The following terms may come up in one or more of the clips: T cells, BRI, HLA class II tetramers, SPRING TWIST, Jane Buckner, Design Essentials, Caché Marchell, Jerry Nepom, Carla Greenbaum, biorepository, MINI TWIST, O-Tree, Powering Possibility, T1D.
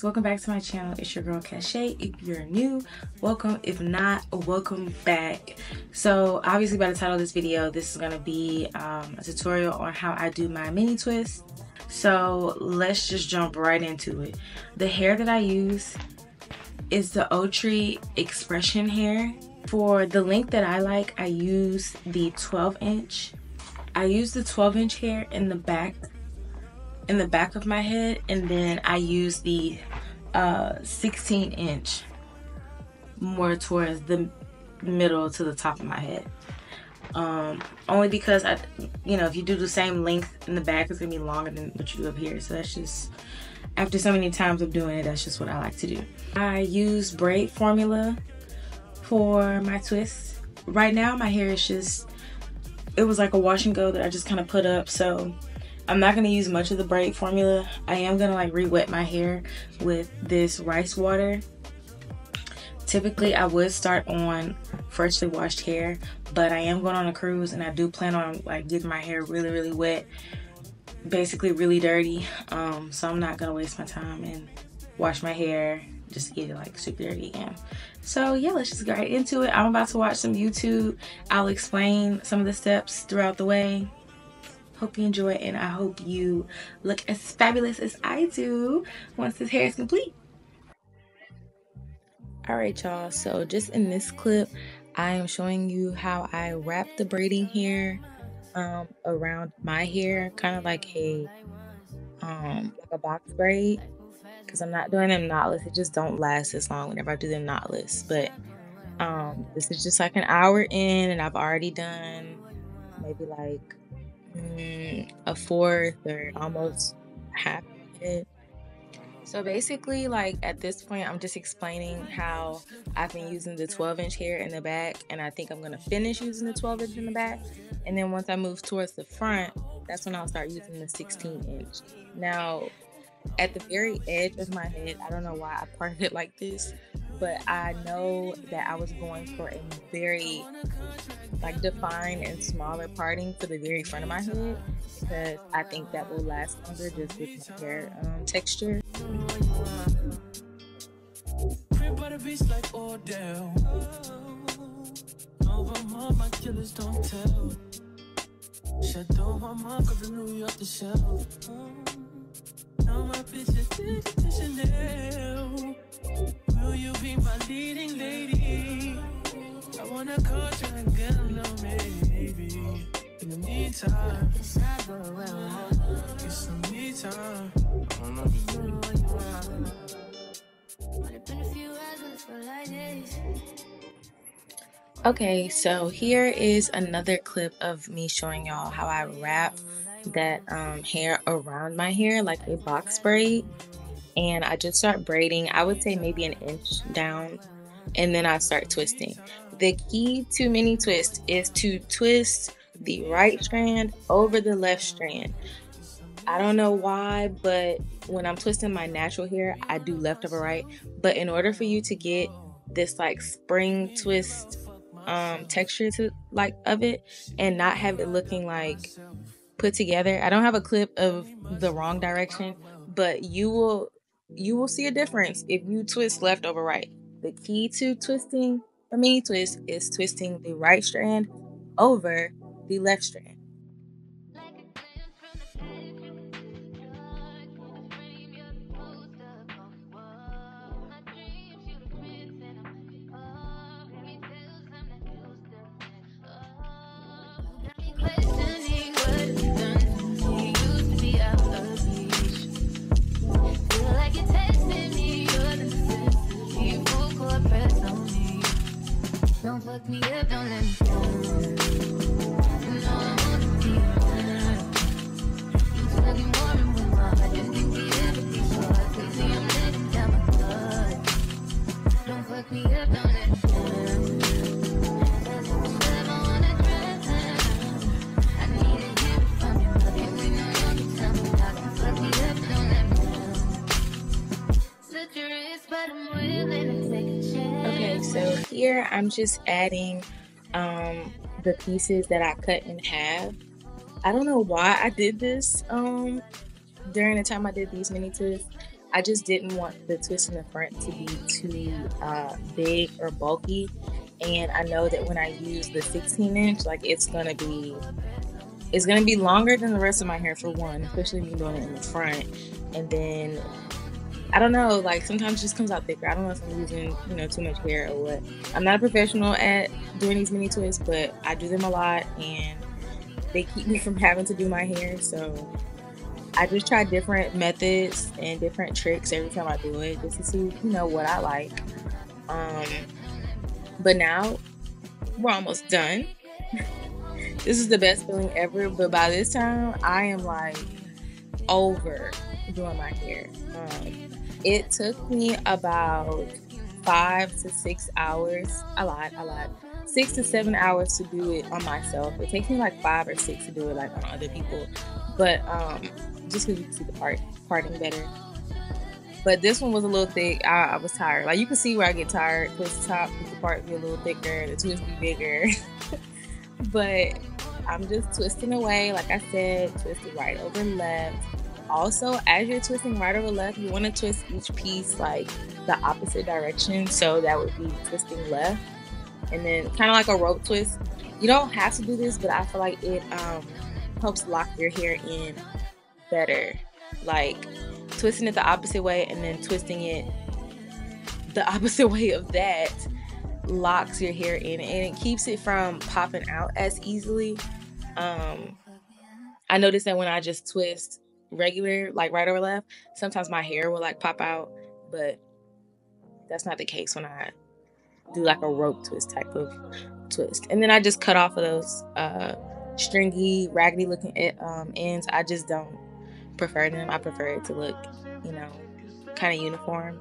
guys, welcome back to my channel. It's your girl Cachet. If you're new, welcome. If not, welcome back. So obviously by the title of this video, this is going to be a tutorial on how I do my mini twist. So let's just jump right into it. The hair that I use is the O-Tree expression hair. For the length that I like, I use the 12-inch. I use the 12-inch hair in the back of my head, and then I use the 16-inch more towards the middle to the top of my head, only because I, you know, if you do the same length in the back, it's gonna be longer than what you do up here. So that's just, after so many times of doing it, that's just what I like to do. I use braid formula for my twists. Right now my hair is just, it was like a wash and go that I just kind of put up, so I'm not going to use much of the braid formula. I am going to like re-wet my hair with this rice water. Typically I would start on freshly washed hair, but I am going on a cruise and I do plan on like getting my hair really wet, basically really dirty, so I'm not going to waste my time and wash my hair just to get it like super dirty again. So yeah, let's just get right into it. I'm about to watch some YouTube. I'll explain some of the steps throughout the way. Hope you enjoy, and I hope you look as fabulous as I do once this hair is complete. Alright y'all, so just in this clip I am showing you how I wrap the braiding hair around my hair, kind of like a box braid, because I'm not doing them knotless. It just don't last as long whenever I do them knotless, but this is just like an hour in and I've already done maybe like a fourth or almost half of it. So basically, like at this point, I'm just explaining how I've been using the 12-inch hair in the back, and I think I'm gonna finish using the 12-inch in the back, and then once I move towards the front, that's when I'll start using the 16-inch. Now at the very edge of my head, I don't know why I parted it like this, but I know that I was going for a very like defined and smaller parting for the very front of my head, because I think that will last longer just with my hair texture. Will you be my leading lady? I wanna go try and get along, maybe. In the meantime, it's the meantime. I don't know if you know what you want. But it's been a few hours and it's been like days. Okay, so here is another clip of me showing y'all how I wrap that hair around my hair like a box braid. And I just start braiding, I would say maybe an inch down, and then I start twisting. The key to mini twist is to twist the right strand over the left strand. I don't know why, but when I'm twisting my natural hair, I do left over right. But in order for you to get this like spring twist texture to like of it, and not have it looking like put together, I don't have a clip of the wrong direction, but you will see a difference if you twist left over right. The key to twisting a mini twist is twisting the right strand over the left strand. So here I'm just adding the pieces that I cut in half. I don't know why I did this during the time I did these mini twists. I just didn't want the twist in the front to be too big or bulky. And I know that when I use the 16-inch, like it's gonna be longer than the rest of my hair for one, especially me doing it in the front. And then I don't know, like sometimes it just comes out thicker. I don't know if I'm using, you know, too much hair or what. I'm not a professional at doing these mini twists, but I do them a lot and they keep me from having to do my hair. So I just try different methods and different tricks every time I do it, just to see, you know, what I like. But now we're almost done. This is the best feeling ever, but by this time I am like over doing my hair. It took me about 5 to 6 hours, a lot, 6 to 7 hours to do it on myself. It takes me like 5 or 6 to do it like on other people, but just because you can see the parting better. But this one was a little thick. I was tired. Like you can see where I get tired, because the top, the part be a little thicker, the twist be bigger. But I'm just twisting away, like I said, twisting right over left. Also, as you're twisting right over left, you want to twist each piece like the opposite direction. So that would be twisting left, and then kind of like a rope twist. You don't have to do this, but I feel like it helps lock your hair in better. Like twisting it the opposite way and then twisting it the opposite way of that locks your hair in, and it keeps it from popping out as easily. I noticed that when I just twist regular, like right or left, sometimes my hair will like pop out, but that's not the case when I do like a rope twist type of twist. And then I just cut off of those stringy, raggedy looking ends. I just don't prefer them. I prefer it to look, you know, kind of uniform.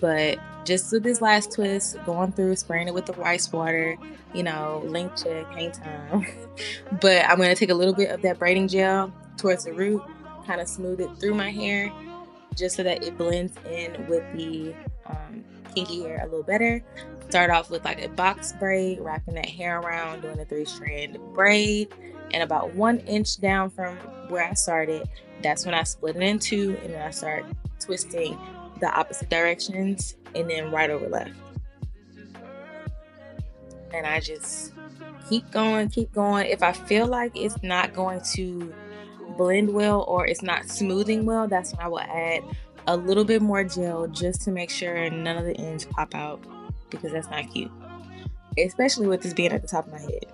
But just with this last twist, going through, spraying it with the rice water, you know, link check, hang time. But I'm going to take a little bit of that braiding gel towards the root, kind of smooth it through my hair just so that it blends in with the kinky hair a little better. Start off with like a box braid, wrapping that hair around, doing a 3-strand braid, and about 1 inch down from where I started, that's when I split it in two, and then I start twisting the opposite directions and then right over left. And I just keep going. If I feel like it's not going to blend well or it's not smoothing well, that's when I will add a little bit more gel just to make sure none of the ends pop out, because that's not cute, especially with this being at the top of my head.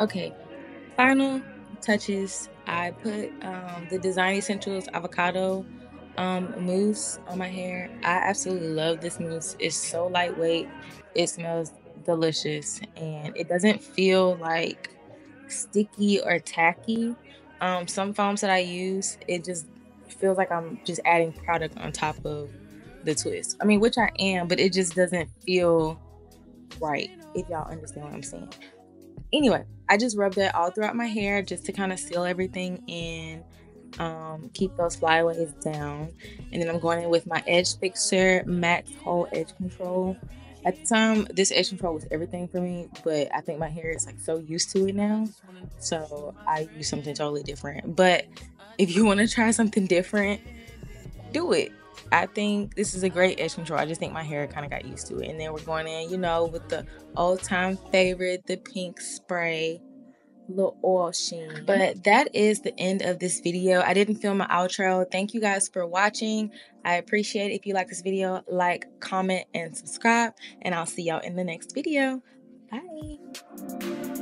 Okay, final touches. I put the Design Essentials avocado mousse on my hair. I absolutely love this mousse. It's so lightweight. It smells delicious, and it doesn't feel like sticky or tacky. Some foams that I use, it just feels like I'm just adding product on top of the twist. I mean, which I am, but it just doesn't feel right, if y'all understand what I'm saying. Anyway, I just rubbed that all throughout my hair just to kind of seal everything and keep those flyaways down. And then I'm going in with my Edge Fixer Max Whole Edge Control. At the time, this edge control was everything for me, but I think my hair is like so used to it now, so I use something totally different. But if you want to try something different, do it. I think this is a great edge control. I just think my hair kind of got used to it. And then we're going in, you know, with the old time favorite, the pink spray. little oil sheen. But that is the end of this video. I didn't film my outro. Thank you guys for watching. I appreciate it. If you like this video, like, comment, and subscribe. And I'll see y'all in the next video. Bye.